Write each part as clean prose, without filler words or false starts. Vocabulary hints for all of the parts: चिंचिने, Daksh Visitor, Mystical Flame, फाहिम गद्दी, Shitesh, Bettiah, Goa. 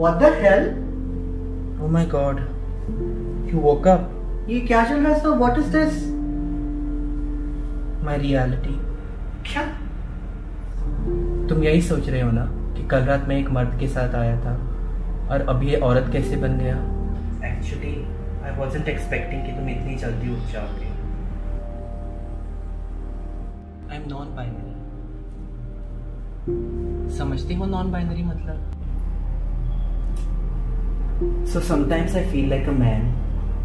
What the hell? Oh my God! You woke up. ये क्या चल रहा है sir? What is this? My reality. क्या? तुम यही सोच रहे हो ना कि कल रात मैं एक मर्द के साथ आया था और अब ये औरत कैसे बन गया? Actually, I wasn't expecting कि तुम इतनी जल्दी उठ जाओगे. I'm non-binary. समझती हो non-binary मतलब? So sometimes I feel like a man,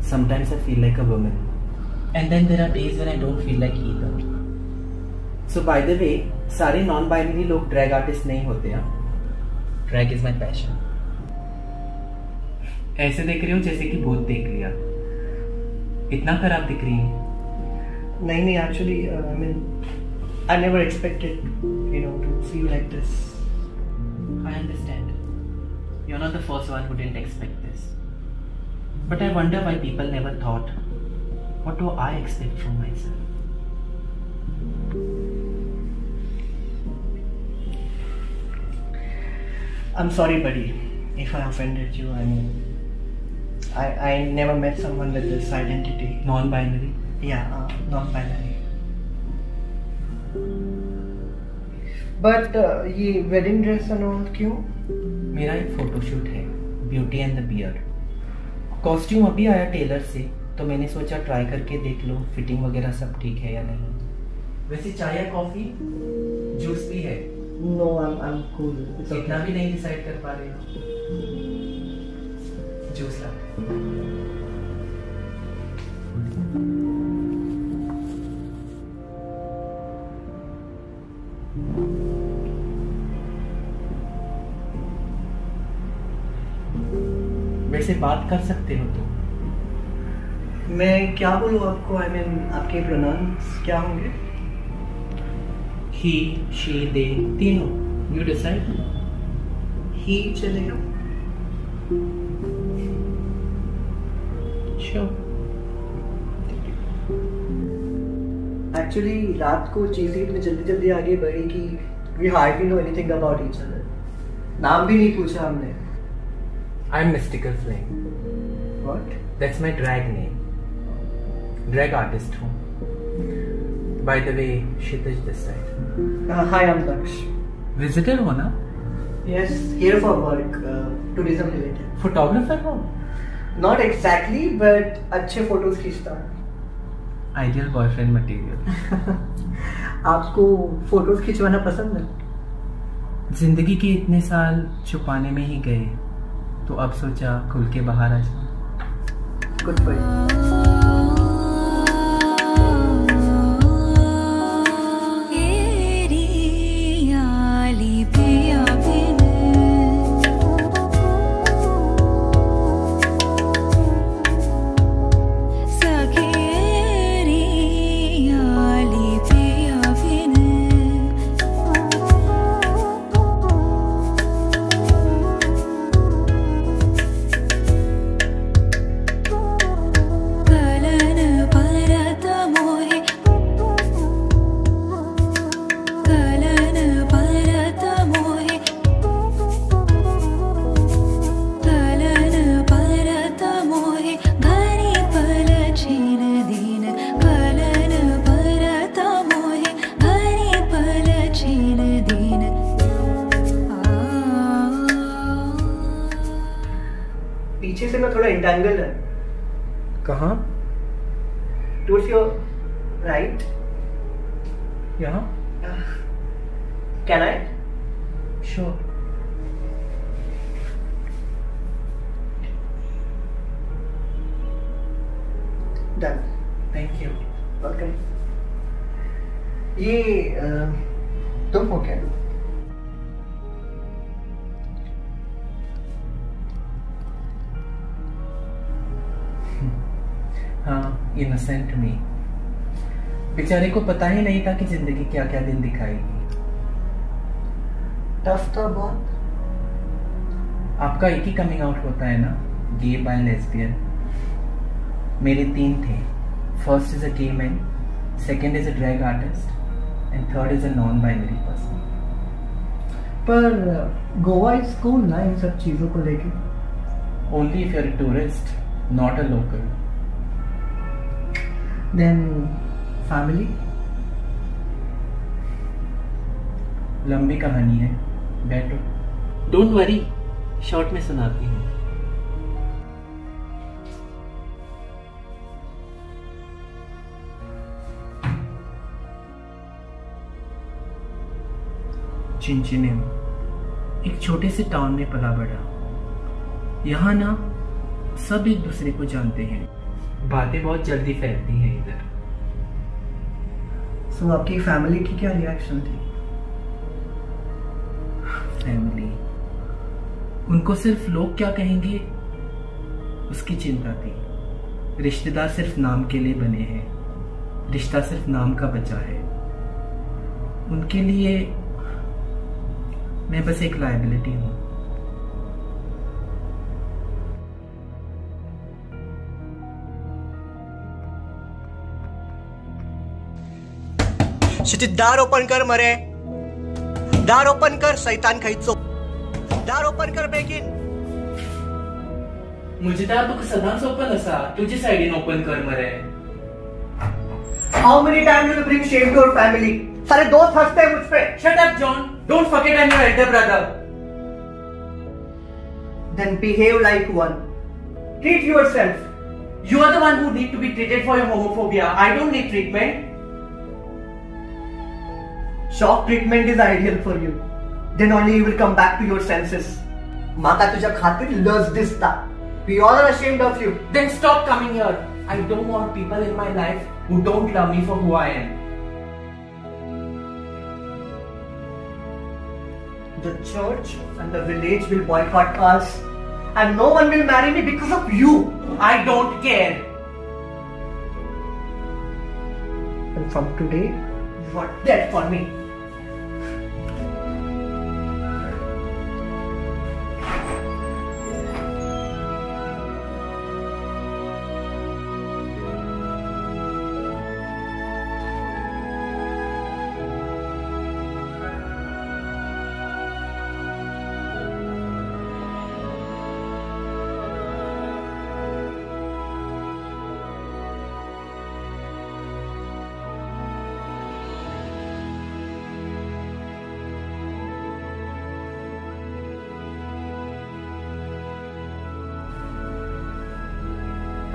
sometimes I feel like a woman, and then there are days when I don't feel like either. So by the way, सारे non-binary लोग drag artists नहीं होते हैं. Drag is my passion. ऐसे देख रही हो जैसे कि बहुत देख लिया. इतना खराब दिख रही है. नहीं actually I mean I never expected to see you like this. I understand. You're not the first one who didn't expect this. But I wonder why people never thought, what do I expect from myself? I'm sorry, buddy, if I offended you. I mean, I never met someone with this identity. Non-binary? Yeah, non-binary. But ये wedding dress and all क्यों? मेरा एक photoshoot है beauty and the beard. Costume अभी आया Taylor से तो मैंने सोचा ट्राई करके देख लो फिटिंग वगैरह सब ठीक है या नहीं. वैसे चाय या कॉफी जूस भी है? No I am cool. इतना भी नहीं डिसाइड कर पा रहे हो? जूस ला. वैसे बात कर सकते हो तो? मैं क्या बोलूँ आपको? I mean, आपके प्रोनाउंस क्या होंगे? He, she, they, तीनों. You decide. He चलेगा? Sure. Actually रात को चीजें इतनी जल्दी जल्दी आगे बढ़ी कि we hardly know anything about each other. नाम भी नहीं पूछा हमने. I'm Mystical Flame. What? That's my drag name. Drag artist हूँ. By the way, Shitesh this side. Hi, I'm Daksh. Visitor हो ना? Yes, here for work, tourism related. Photographer हो? Not exactly, but अच्छे photos खींचता हूँ. Ideal boyfriend material. आपको photos खींचवाना पसंद है? जिंदगी के इतने साल छुपाने में ही गए तो अब सोचा खुल के बाहर आ जाओ. Good bye. पीछे से मैं थोड़ा इंटेंगल है. कहाँ? Towards your right. यहाँ? Can I? Sure. Done. Thank you. Okay. ये तुम हो क्या? Innocent me. बेचारे को पता ही नहीं था कि जिंदगी क्या क्या दिन दिखाएगी। टफ था बहुत। आपका एक ही कमिंग आउट होता है ना, गे बाय लेस्बियन। मेरे तीन थे। First is a gay man, second is a drag artist and third is a non binary person. पर गोवा इज कूल ना इन सब चीज़ों को लेके? Only if you are a tourist, not a local. Then family? लंबी कहानी है, बैठो। डोंट वरी, शॉर्ट में सुनाती हूँ। चिंचिने एक छोटे से टाउन में पला बढ़ा। यहाँ ना सब एक दूसरे को जानते हैं, बातें बहुत जल्दी फैलती हैं इधर। So, आपकी फैमिली की क्या रिएक्शन थी? फैमिली, उनको सिर्फ लोग क्या कहेंगे उसकी चिंता थी। रिश्तेदार सिर्फ नाम के लिए बने हैं, रिश्ता सिर्फ नाम का बचा है। उनके लिए मैं बस एक लायबिलिटी हूँ। दार ओपन कर मरे, दार ओपन कर सैतान खाइचो, दार ओपन कर बेगीन। मुझे दार तुका सदांच ओपन असा, तुझे साइडीन ओपन कर मरे। How many times will you bring shame to your family? सारे दोस्त हंसते हैं मुझ पे। Shut up, John. Don't forget I'm your elder brother. Then behave like one. Treat yourself. You are the one who need to be treated for your homophobia. I don't need treatment. Shock treatment is ideal for you. Then only you will come back to your senses. माता तुझे खातिर लज दिसता. We all are ashamed of you. Then stop coming here. I don't want people in my life who don't love me for who I am. The church and the village will boycott us, and no one will marry me because of you. I don't care. And from today, you are dead for me.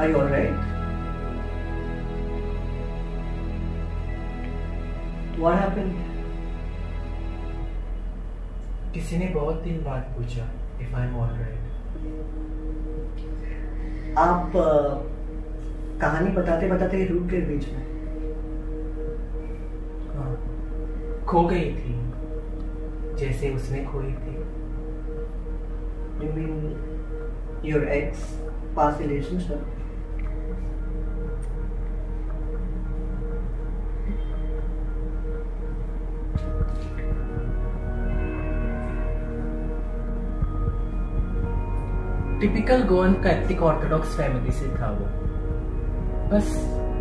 Are you alright? What happened? किसी ने बहुत दिन बाद पूछा if I'm alright. आप कहानी बताते बताते रुक गए बीच में। हाँ, खो गई थी जैसे उसने खोई थी। You mean your ex past relationship? Typical Goan Catholic orthodox family से था वो, बस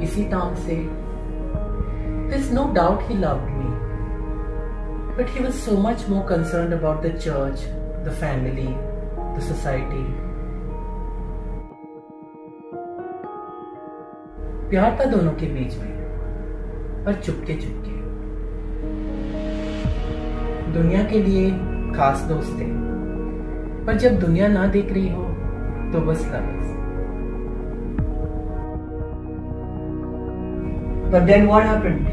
इसी टाउन से। There is no doubt he loved me, but he was so much more concerned about the church, the family, the society. प्यार था दोनों के बीच में, पर चुपके चुपके। दुनिया के लिए खास दोस्त थे, पर जब दुनिया ना देख रही हो तो बस loves. But then what happened?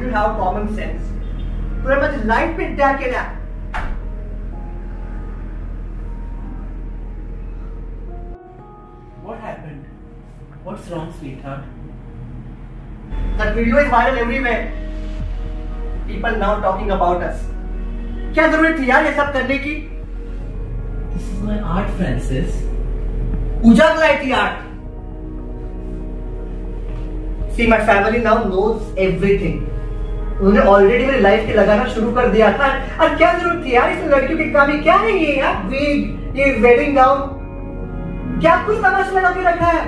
you have common sense. Pretty much life पे attack है ना, what happened? What's wrong, sweetheart? That video is viral everywhere. People now talking about us. क्या जरूरत थी यार ये सब करने की? This is my art, Francis. उजागर थी art. See, my family now knows everything. उन्होंने already मेरी life के लगाना शुरू कर दिया था. और क्या जरूरत थी यार इस लड़कियों के काम में? क्या है ये यार wig, ये wedding gown, क्या कुछ तमाशा लगा के रखा है?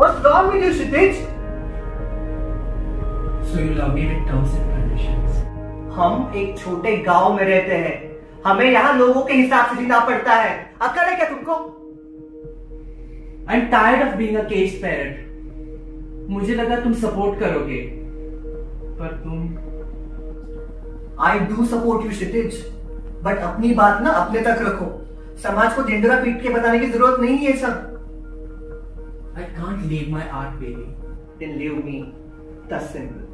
What's wrong with you, Shitesh? So you love me with terms and conditions. हम एक छोटे गांव में रहते हैं. हमें यहाँ लोगों के हिसाब से जीना पड़ता है. अकल है क्या तुमको? I'm tired of being a caged parent. मुझे लगा तुम सपोर्ट करोगे, पर तुम। I do support you, Shitesh, but अपनी बात ना अपने तक रखो. समाज को ढिंढोरा पीट के बताने की जरूरत नहीं है सब. I can't leave my art, baby. Then leave me. That's simple.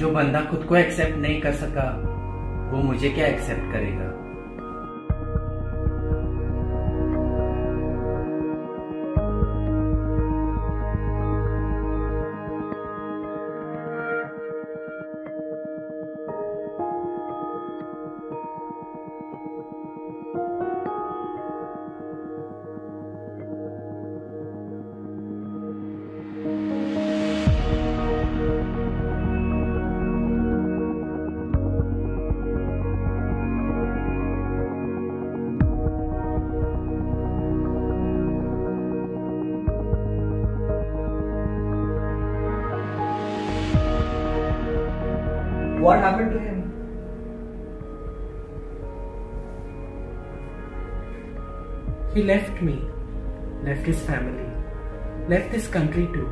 जो बंदा खुद को एक्सेप्ट नहीं कर सका, वो मुझे क्या एक्सेप्ट करेगा? What happened to him? He left me, left his family, left this country too.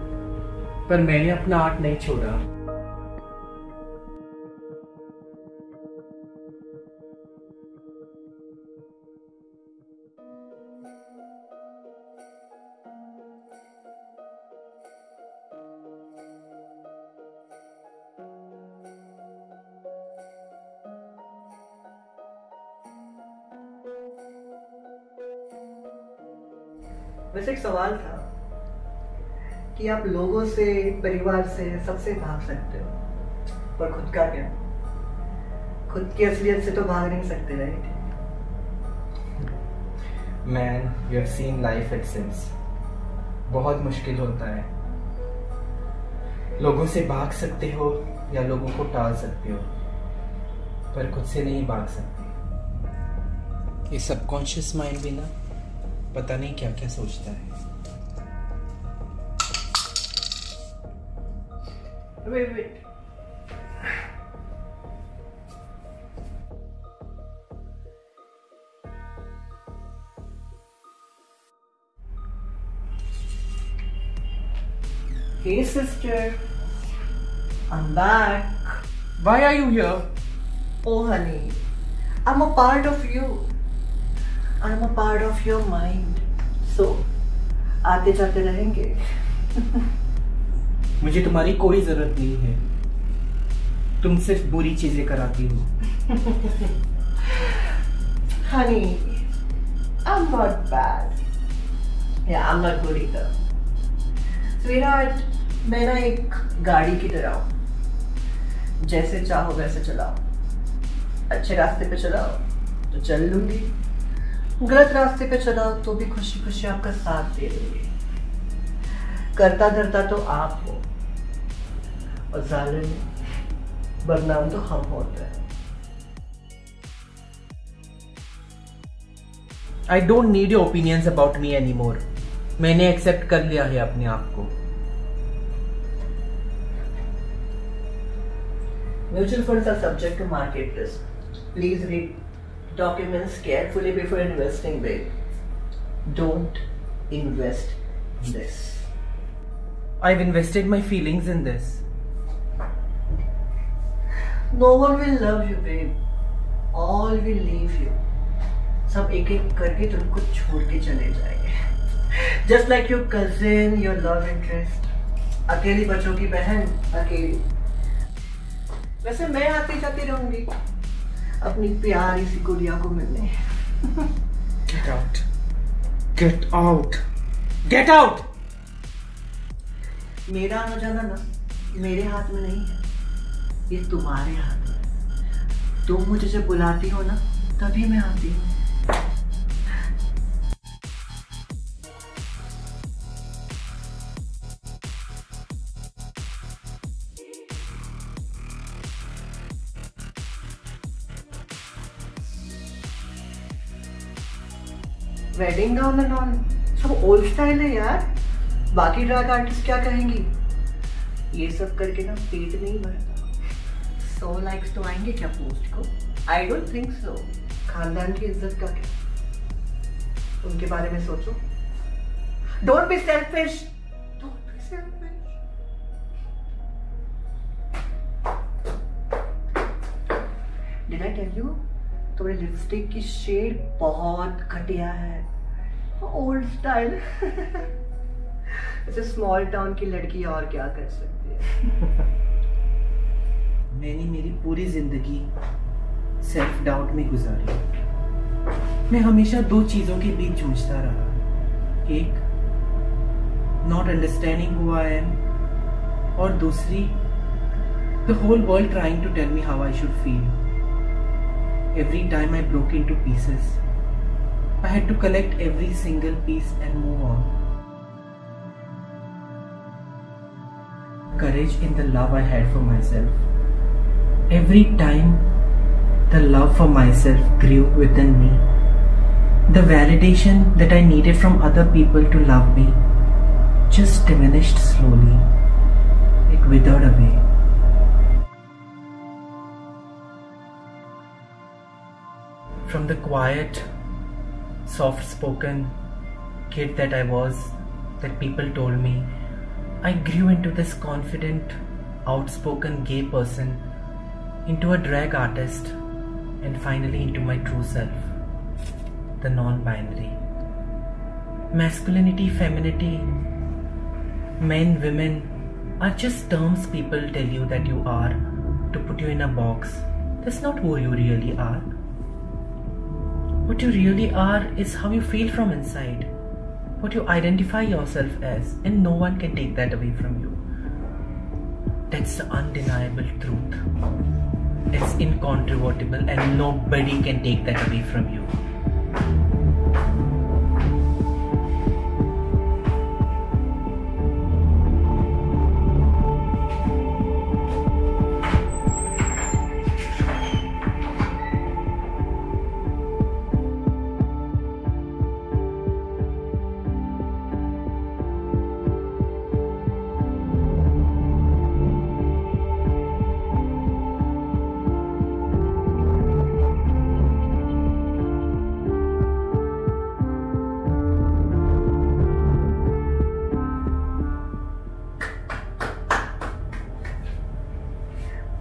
पर मैंने अपना आर्ट नहीं छोड़ा. वैसे एक सवाल था कि आप लोगों से, परिवार से, सबसे भाग सकते हो, पर खुद का क्या? खुद की असलियत से तो भाग नहीं सकते, right? Man, you have seen life it since. बहुत मुश्किल होता है. लोगों से भाग सकते हो या लोगों को टाल सकते हो, पर खुद से नहीं भाग सकते. ये सबकॉन्शियस माइंड भी ना पता नहीं क्या क्या सोचता है. Wait Hey sister, I'm back. Why are you here? Oh honey, I'm a part of you. I'm a part of your mind. So, आते जाते रहेंगे. मुझे तुम्हारी कोई जरूरत नहीं है. तुम सिर्फ बुरी चीजें कराती हो. Honey, I'm not bad. Yeah, I'm not good either. Sweetheart, मैं ना एक गाड़ी की तरह हूँ. जैसे चाहो वैसे चलाओ. अच्छे रास्ते पे चलाओ तो चल लूंगी, गलत रास्ते पे चला तो भी खुशी खुशी आपका साथ दे रही है. करता धरता तो आप हो और जालिम बदनाम तो हम होते हैं. I don't need your opinions about me anymore. मैंने एक्सेप्ट कर लिया है अपने आप को. Mutual funds are subject to market risk. Please read documents carefully before investing big. Don't invest this. I've invested my feelings in this. No one will love you, babe. All will leave you. सब एक एक करके तुमको छोड़ के चले जाएंगे. Just like your cousin, your love interest. अकेली बच्चों की बहन, अकेली। वैसे मैं आती जाती रहूंगी अपनी प्यारी सी गुड़िया को मिलने। Get out! Get out! Get out! मेरा आना जाना ना मेरे हाथ में नहीं है, ये तुम्हारे हाथ में। तुम मुझे जब बुलाती हो ना तभी मैं आती हूँ। वेडिंग गाउन एंड ऑल सब ओल्ड स्टाइल है यार। बाकी ड्रग आर्टिस्ट क्या कहेंगी, ये सब करके ना पेट नहीं भरता। 100 लाइक्स तो आएंगे क्या पोस्ट को? I don't think so. खानदान की इज्जत का क्या, उनके बारे में सोचो। Don't be selfish, don't be selfish. Did I tell you तुम्हारी लिपस्टिक की शेड बहुत घटिया है, ओल्ड स्टाइल। स्मॉल टाउन की लड़की और क्या कर सकती है। मैंने मेरी पूरी जिंदगी सेल्फ डाउट में गुजारी। मैं हमेशा दो चीजों के बीच जूझता रहा, एक not understanding who I am और दूसरी the whole world trying to tell me how I should feel. Every time I broke into pieces, I had to collect every single piece and move on. Courage in the love I had for myself. Every time the love for myself grew within me, the validation that I needed from other people to love me just diminished slowly. It withered away. From the quiet, soft-spoken kid that I was, that people told me, I grew into this confident, outspoken gay person, into a drag artist, and finally into my true self, the non-binary. Masculinity, femininity, men, women are just terms people tell you that you are to put you in a box. That's not who you really are. What you really are is how you feel from inside. What you identify yourself as, and no one can take that away from you. That's the undeniable truth. It's incontrovertible, and nobody can take that away from you.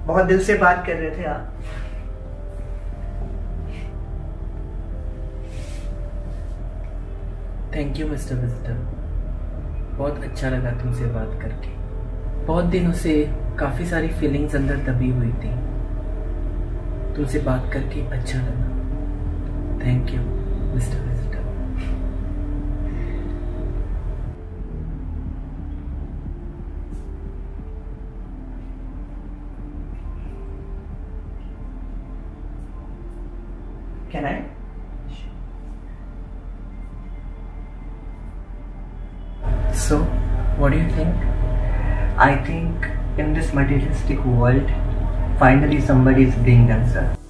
बहुत दिल से बात कर रहे थे आप। Thank you mister visitor, बहुत अच्छा लगा तुमसे बात करके। बहुत दिनों से काफी सारी फीलिंग्स अंदर दबी हुई थी, तुमसे बात करके अच्छा लगा। Thank you mister visitor. Can I? So, what do you think? I think in this materialistic world, finally somebody is being themselves.